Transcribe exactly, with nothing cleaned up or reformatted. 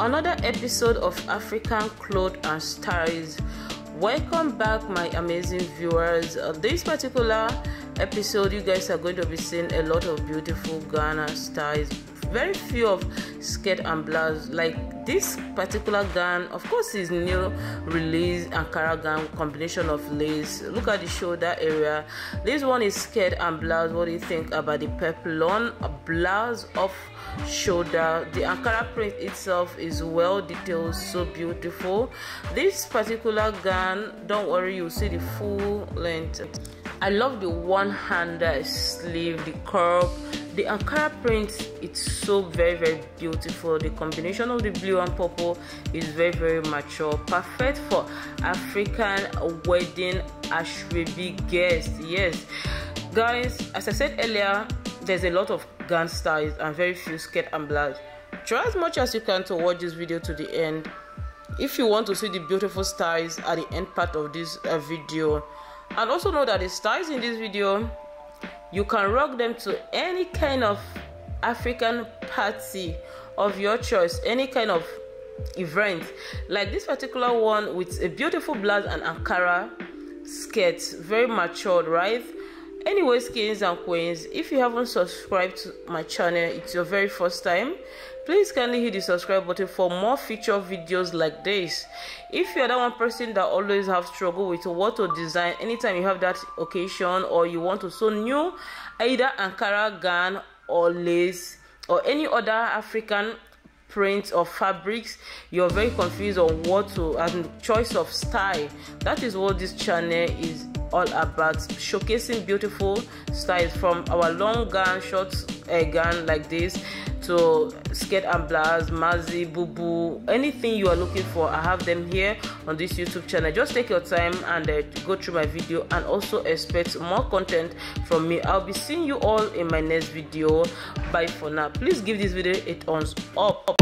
another episode of African Clothes and Styles. Welcome back, my amazing viewers. Uh, this particular episode, you guys are going to be seeing a lot of beautiful Ghana styles. Very few of skirt and blouse. Like this particular gown, of course, is new release Ankara gown, combination of lace. Look at the shoulder area. This one is skirt and blouse. What do you think about the peplon blouse of shoulder? The Ankara print itself is well detailed, so beautiful. This particular gown, don't worry, you'll see the full length. I love the one-hander sleeve, the curve. The Ankara print, it's so very very beautiful. The combination of the blue and purple is very very mature, perfect for African wedding ashrebi guests. Yes guys, as I said earlier, there's a lot of gown styles and very few skirt and blouse. Try as much as you can to watch this video to the end if you want to see the beautiful styles at the end part of this uh, video. And also know that the styles in this video, you can rock them to any kind of African party of your choice, any kind of event. Like this particular one with a beautiful blouse and Ankara skirt, very matured, right? Anyways, kings and queens, if you haven't subscribed to my channel, it's your very first time, please kindly hit the subscribe button for more future videos like this. If you're that one person that always have struggle with what to design, anytime you have that occasion or you want to sew new either Ankara gown or lace or any other African prints or fabrics, you're very confused on what to and choice of style, that is what this channel is all about, showcasing beautiful styles from our long gown, short uh, gown like this to skirt and blouse, mazi, boubou, anything you are looking for. I have them here on this YouTube channel. Just take your time and uh, go through my video, and also expect more content from me. I'll be seeing you all in my next video. Bye for now. Please give this video a thumbs up.